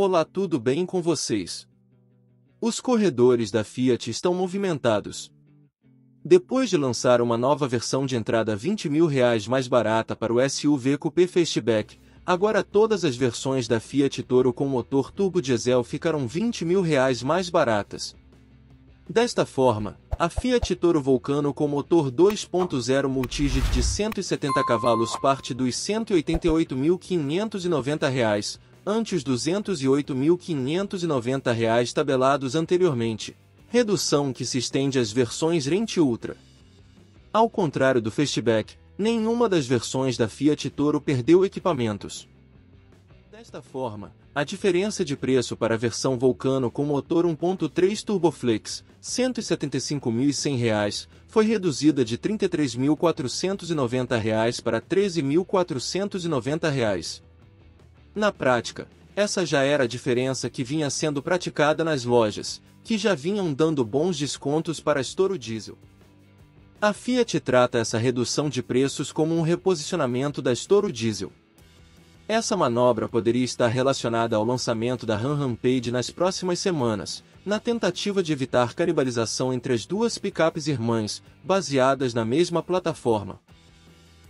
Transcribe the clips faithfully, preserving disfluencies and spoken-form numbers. Olá, tudo bem com vocês? Os corredores da Fiat estão movimentados. Depois de lançar uma nova versão de entrada vinte mil reais mais barata para o S U V Coupé Fastback, agora todas as versões da Fiat Toro com motor turbo diesel ficaram vinte mil reais mais baratas. Desta forma, a Fiat Toro Volcano com motor dois ponto zero Multijet de cento e setenta cavalos parte dos cento e oitenta e oito mil quinhentos e noventa reais, ante os duzentos e oito mil quinhentos e noventa reais tabelados anteriormente, redução que se estende às versões Ranch e Ultra. Ao contrário do Fastback, nenhuma das versões da Fiat Toro perdeu equipamentos. Desta forma, a diferença de preço para a versão Volcano com motor um ponto três Turbo Flex, cento e setenta e cinco mil e cem reais, foi reduzida de trinta e três mil quatrocentos e noventa reais para treze mil quatrocentos e noventa reais. Na prática, essa já era a diferença que vinha sendo praticada nas lojas, que já vinham dando bons descontos para as Toro Diesel. A Fiat trata essa redução de preços como um reposicionamento das Toro Diesel. Essa manobra poderia estar relacionada ao lançamento da Ram Rampage nas próximas semanas, na tentativa de evitar canibalização entre as duas picapes irmãs, baseadas na mesma plataforma.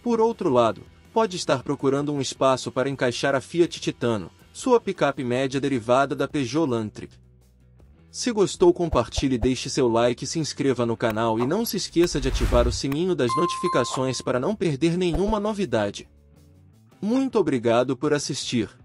Por outro lado, pode estar procurando um espaço para encaixar a Fiat Titano, sua picape média derivada da Peugeot Landtrek. Se gostou, compartilhe, deixe seu like, se inscreva no canal e não se esqueça de ativar o sininho das notificações para não perder nenhuma novidade. Muito obrigado por assistir.